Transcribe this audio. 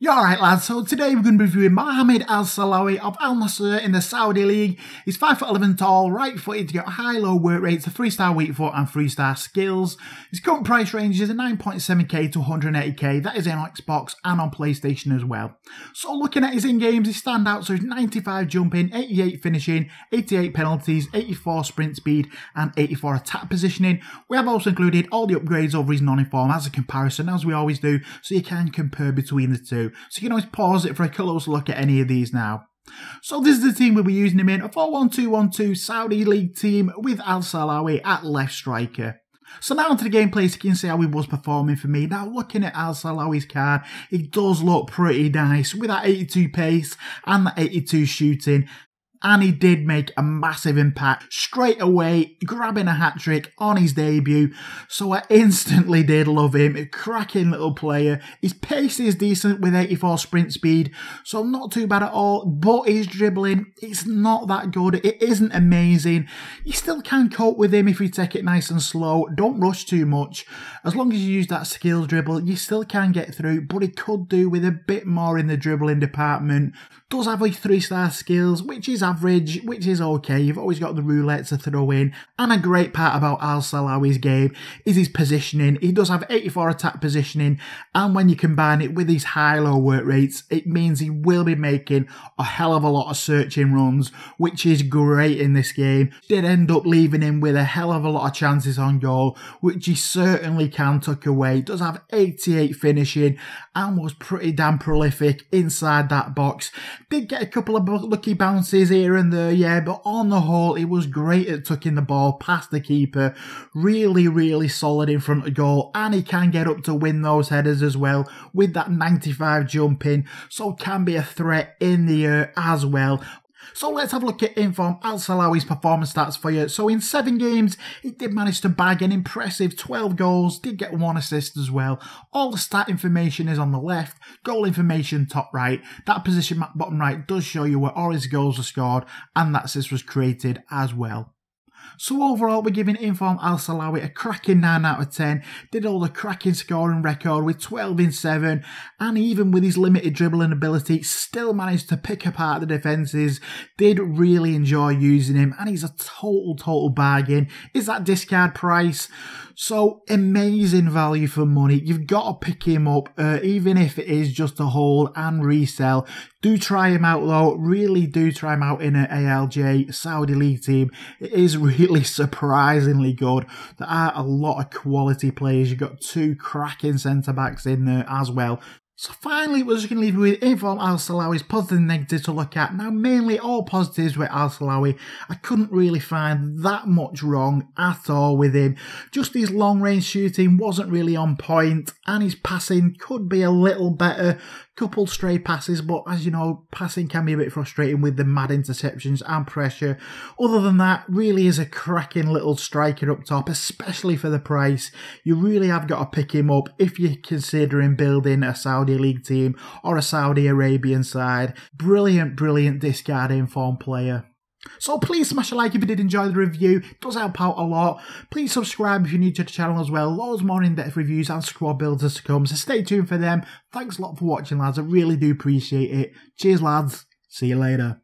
Yeah, alright lads, so today we're going to be reviewing Mohammed Al Sahlawi of Al Nassr in the Saudi League. He's 5'11" tall, right footed, got high-low work rates, a 3-star weak foot and 3-star skills. His current price range is a 9.7k to 180k, that is on Xbox and on PlayStation as well. So looking at his in-games, his standouts, so he's 95 jumping, 88 finishing, 88 penalties, 84 sprint speed and 84 attack positioning. We have also included all the upgrades over his non-inform as a comparison, as we always do, so you can compare between the two. So you can always pause it for a closer look at any of these now. So this is the team we'll be using him in, a 4-1-2-1-2 Saudi League team with Al Sahlawi at left striker. So now onto the gameplay, so you can see how he was performing for me. Now looking at Al Sahlawi's card, it does look pretty nice with that 82 pace and that 82 shooting. And he did make a massive impact straight away, grabbing a hat-trick on his debut. So I instantly did love him. A cracking little player. His pace is decent with 84 sprint speed, so not too bad at all. But his dribbling, it's not that good. It isn't amazing. You still can cope with him if you take it nice and slow. Don't rush too much. As long as you use that skill dribble, you still can get through. But he could do with a bit more in the dribbling department. Does have a 3-star skills, which is average, which is okay. You've always got the roulette to throw in. And a great part about Al Sahlawi's game is his positioning. He does have 84 attack positioning, and when you combine it with his high-low work rates, it means he will be making a hell of a lot of searching runs, which is great in this game. Did end up leaving him with a hell of a lot of chances on goal, which he certainly can tuck away. Does have 88 finishing and was pretty damn prolific inside that box. Did get a couple of lucky bounces here and there, yeah, but on the whole, he was great at tucking the ball past the keeper. Really, really solid in front of goal, and he can get up to win those headers as well with that 95 jumping, so can be a threat in the air as well. So let's have a look at Inform Al Sahlawi's performance stats for you. So in 7 games, he did manage to bag an impressive 12 goals, did get 1 assist as well. All the stat information is on the left, goal information top right. That position map bottom right does show you where all his goals were scored and that assist was created as well. So overall, we're giving Inform Al Sahlawi a cracking 9 out of 10. Did all the cracking scoring record with 12 in 7. And even with his limited dribbling ability, still managed to pick apart the defences. Did really enjoy using him. And he's a total bargain. Is that discard price? So amazing value for money. You've got to pick him up, even if it is just a hold and resell. Do try him out though. Really do try him out in an ALJ Saudi League team. It is really surprisingly good. There are a lot of quality players. You've got 2 cracking centre-backs in there as well. So finally, we're just going to leave you with Inform Al Sahlawi's positive and negative to look at. Now, mainly all positives with Al Sahlawi. I couldn't really find that much wrong at all with him. Just his long-range shooting wasn't really on point, and his passing could be a little better. Couple stray passes, but as you know, passing can be a bit frustrating with the mad interceptions and pressure. Other than that, really is a cracking little striker up top, especially for the price. You really have got to pick him up if you're considering building a Saudi League team or a Saudi Arabian side. Brilliant discard Inform player. So please smash a like if you did enjoy the review. It does help out a lot. Please subscribe if you're new to the channel as well. Loads more in-depth reviews and squad builders to come, so stay tuned for them. Thanks a lot for watching, lads. I really do appreciate it. Cheers, lads. See you later.